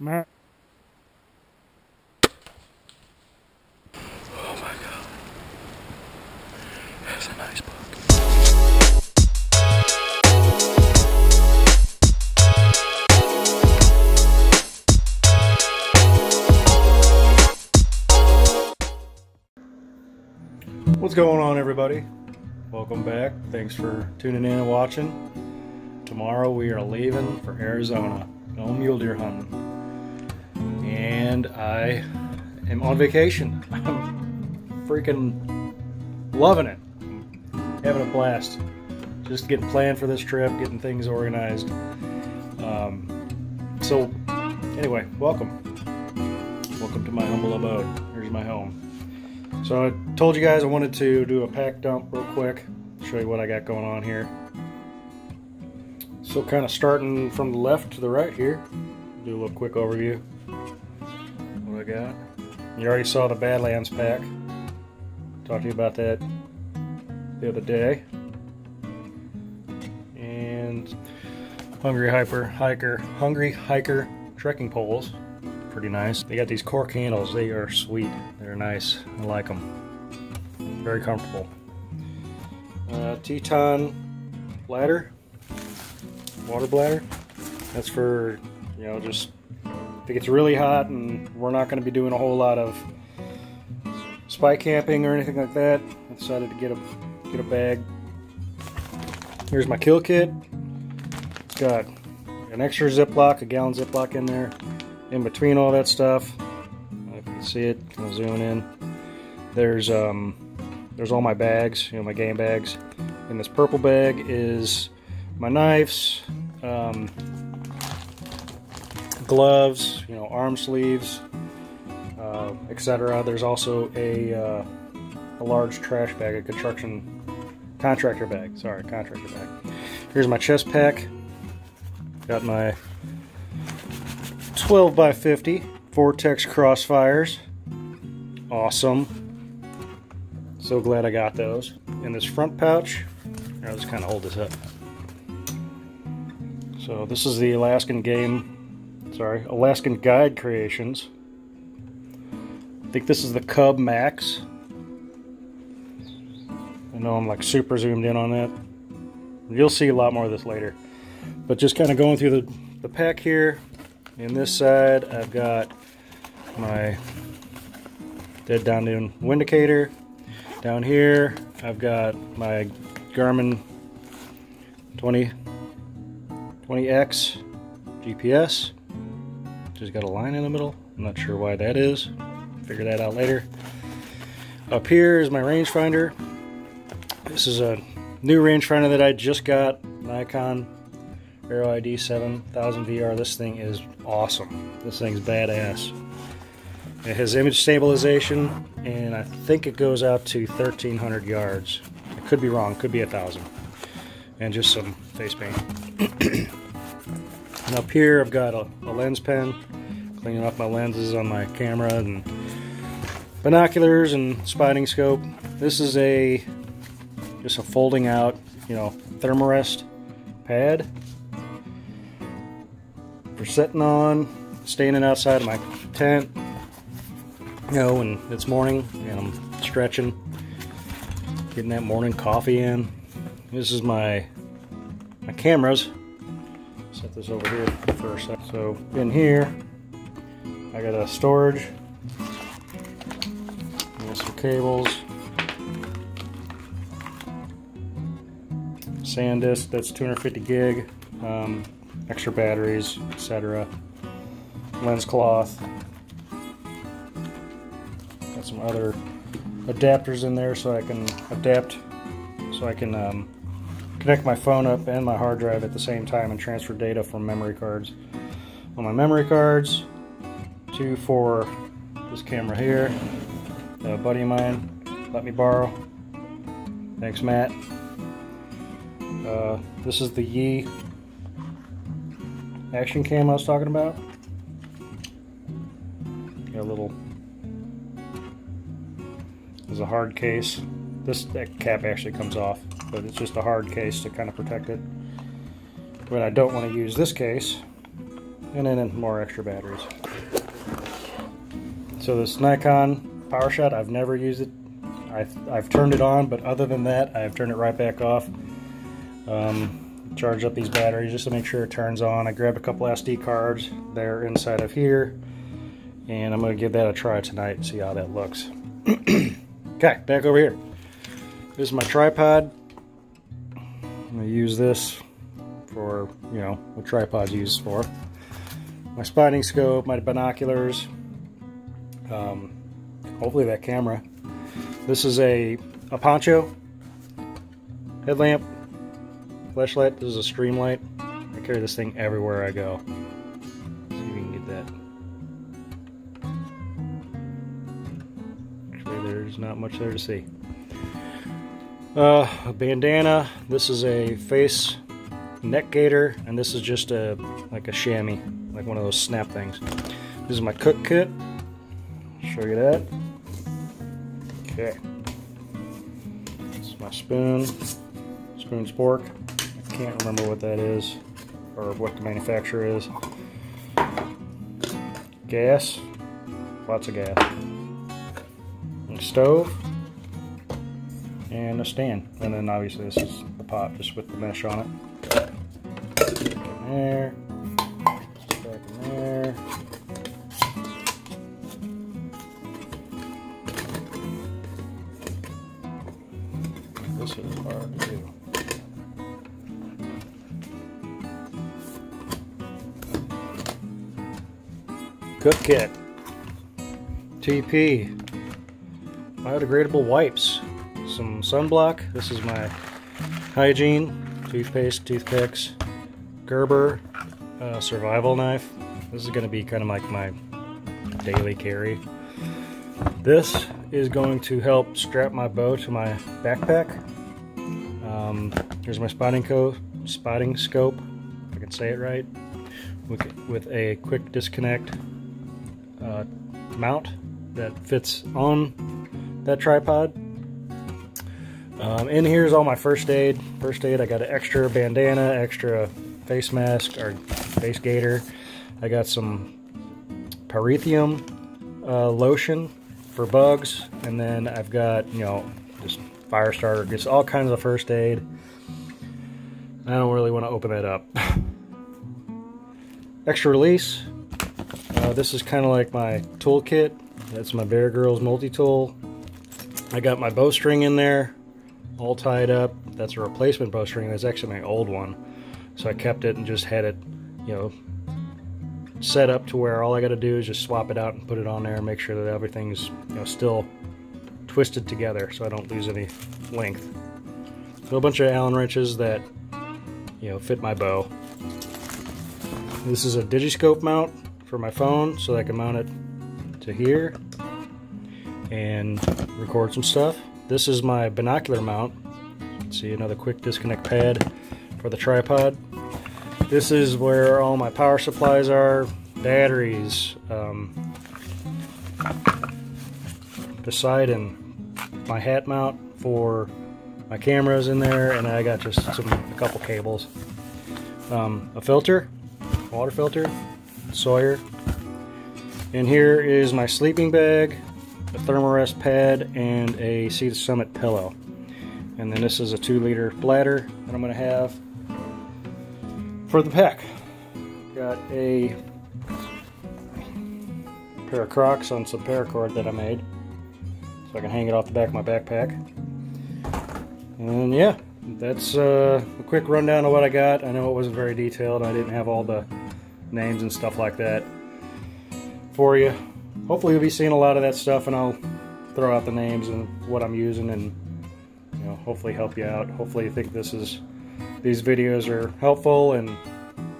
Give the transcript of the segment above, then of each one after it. Oh my God. That's a nice book. What's going on, everybody? Welcome back. Thanks for tuning in and watching. Tomorrow we are leaving for Arizona. No mule deer hunting. And I am on vacation. I'm freaking loving it. Having a blast. Just getting planned for this trip, getting things organized. So, anyway, welcome. Welcome to my humble abode. Here's my home. So I told you guys I wanted to do a pack dump real quick. Show you what I got going on here. So kind of starting from the left to the right here. Do a little quick overview. I got. You already saw the Badlands pack. Talked to you about that the other day. And Hungry Hiker trekking poles. Pretty nice. They got these cork handles. They are sweet. They're nice. I like them. Very comfortable. Teton bladder. Water bladder. That's for, you know, just if it gets really hot and we're not going to be doing a whole lot of spy camping or anything like that, I decided to get a bag. Here's my kill kit. It's got an extra Ziploc, a gallon Ziploc in there. In between all that stuff, if you can see it, I'm zooming in. There's all my bags, you know, my game bags. And this purple bag is my knives. Gloves, you know, arm sleeves, etc. There's also a large trash bag, a contractor bag. Here's my chest pack. Got my 12x50 Vortex Crossfires. Awesome. So glad I got those. In this front pouch, I'll just kind of hold this up. So this is the Alaskan Guide Creations. I think this is the Cub Max. I know I'm like super zoomed in on that. You'll see a lot more of this later. But just kind of going through the pack here. In this side, I've got my Dead Down Noon Windicator. Down here, I've got my Garmin 20X GPS. Just got a line in the middle. I'm not sure why that is. Figure that out later. Up here is my rangefinder. This is a new rangefinder that I just got. Nikon Arrow ID 7000 VR. This thing is awesome. This thing's badass. It has image stabilization, and I think it goes out to 1,300 yards. I could be wrong. Could be 1,000. And just some face paint. And up here I've got a lens pen, cleaning off my lenses on my camera, and binoculars and spotting scope. This is just a folding out, you know, Therm-a-Rest pad for sitting on, standing outside of my tent, you know, when it's morning and I'm stretching, getting that morning coffee in. This is my cameras. Set this over here for a sec. So in here, I got a storage, and some cables, SanDisk, that's 250 gig, extra batteries, etc. Lens cloth. Got some other adapters in there so I can connect my phone up and my hard drive at the same time and transfer data from memory cards. On my memory cards, two for this camera here that a buddy of mine let me borrow. Thanks, Matt. This is the Yi action cam I was talking about. Got a little, there's a hard case. That cap actually comes off, but it's just a hard case to kind of protect it. But I don't want to use this case, and then more extra batteries. So this Nikon PowerShot, I've never used it. I've turned it on, but other than that, I've turned it right back off. Charge up these batteries just to make sure it turns on. I grabbed a couple SD cards. They're inside of here, and I'm going to give that a try tonight and see how that looks. Okay, back over here. This is my tripod. I'm going to use this for, you know, what tripod's used for. My spotting scope, my binoculars, hopefully that camera. This is a poncho, headlamp, flashlight. This is a Streamlight. I carry this thing everywhere I go. See if we can get that. Actually, there's not much there to see. A bandana. This is a face neck gaiter, and this is just like a chamois, like one of those snap things. This is my cook kit. Show you that. Okay. This is my spoon. Spoon's pork. I can't remember what that is or what the manufacturer is. Gas. Lots of gas. And a stove. And a stand. And then obviously this is the pot just with the mesh on it. In there. Back in there. This is hard to do. Cook kit. TP. Biodegradable wipes. Some sunblock. This is my hygiene. Toothpaste, toothpicks. Gerber. Survival knife. This is going to be kind of like my daily carry. This is going to help strap my bow to my backpack. Here's my spotting scope, if I can say it right, with a quick disconnect mount that fits on that tripod. In here is all my first aid. First aid, I got an extra bandana, extra face mask or face gaiter. I got some parethium lotion for bugs, and then I've got, you know, just fire starter, just all kinds of first aid. I don't really want to open that up. Extra release. This is kind of like my tool kit. That's my Bear Grylls multi-tool. I got my bowstring in there, all tied up. That's a replacement bowstring. That's actually my old one. So I kept it and just had it, you know, set up to where all I got to do is just swap it out and put it on there and make sure that everything's, you know, still twisted together so I don't lose any length. So a bunch of Allen wrenches that, you know, fit my bow. This is a digiscope mount for my phone so that I can mount it to here and record some stuff. This is my binocular mount. Let's see, another quick disconnect pad for the tripod. This is where all my power supplies are, batteries, Poseidon, my hat mount for my cameras in there, and I got just a couple cables, a filter, water filter, Sawyer. And here is my sleeping bag, a Therm-a-Rest pad, and a Sea to Summit pillow. And then this is a 2-liter bladder that I'm going to have. For the pack, got a pair of Crocs on some paracord that I made, so I can hang it off the back of my backpack. And yeah, that's a quick rundown of what I got. I know it wasn't very detailed. I didn't have all the names and stuff like that for you. Hopefully you'll be seeing a lot of that stuff, and I'll throw out the names and what I'm using, and, you know, hopefully help you out. Hopefully you think these videos are helpful and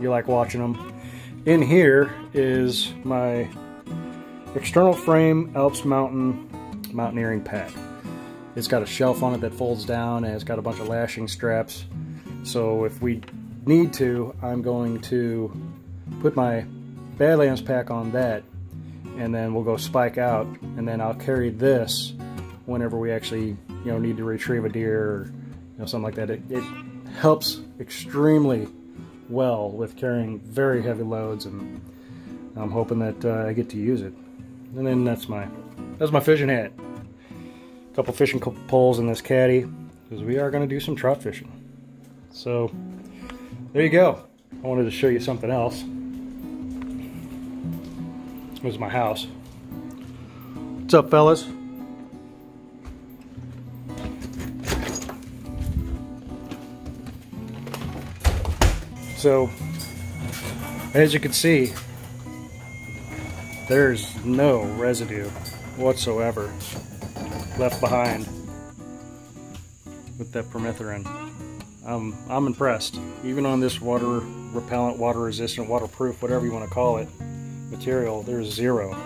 you like watching them. In here is my external frame Alps Mountaineering pack. It's got a shelf on it that folds down, and it's got a bunch of lashing straps. So if we need to, I'm going to put my Badlands pack on that, and then we'll go spike out, and then I'll carry this whenever we actually, you know, need to retrieve a deer or, you know, something like that. It helps extremely well with carrying very heavy loads, and I'm hoping that I get to use it. And then that's my fishing hat. A couple fishing poles in this caddy, because we are going to do some trout fishing. So there you go. I wanted to show you something else. This is my house. What's up, fellas? So, as you can see, there's no residue whatsoever left behind with that permethrin. I'm impressed. Even on this water repellent, water resistant, waterproof, whatever you want to call it, material, there's zero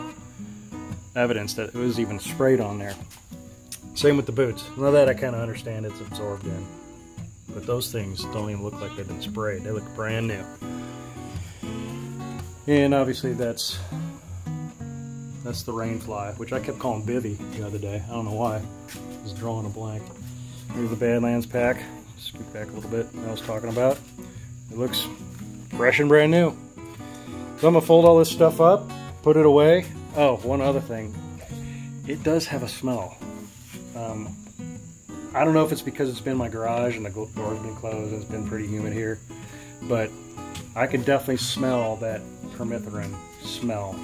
evidence that it was even sprayed on there. Same with the boots. Now that I kind of understand it's absorbed in. But those things don't even look like they've been sprayed. They look brand new. And obviously that's the rain fly, which I kept calling Bivy the other day. I don't know why. I was drawing a blank. Here's the Badlands pack. Scoot back a little bit. I was talking about. It looks fresh and brand new. So I'm gonna fold all this stuff up, put it away. Oh, one other thing. It does have a smell. I don't know if it's because it's been in my garage and the door's been closed and it's been pretty humid here, but I can definitely smell that permethrin smell,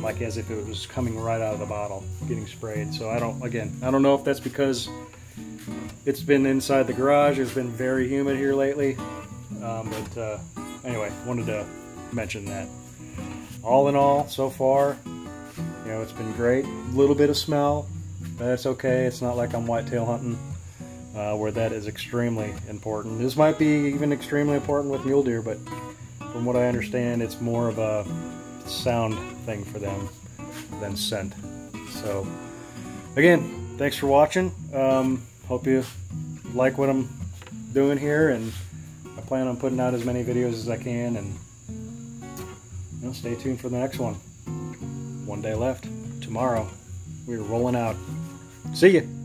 like as if it was coming right out of the bottle, getting sprayed. So I don't know if that's because it's been inside the garage, it's been very humid here lately, but anyway, wanted to mention that. All in all, so far, you know, it's been great. A little bit of smell. That's okay. It's not like I'm whitetail hunting, where that is extremely important. This might be even extremely important with mule deer, but from what I understand, it's more of a sound thing for them than scent. So again, thanks for watching. Hope you like what I'm doing here, and I plan on putting out as many videos as I can, and you know, stay tuned for the next one. One day left. Tomorrow, we're rolling out. See ya!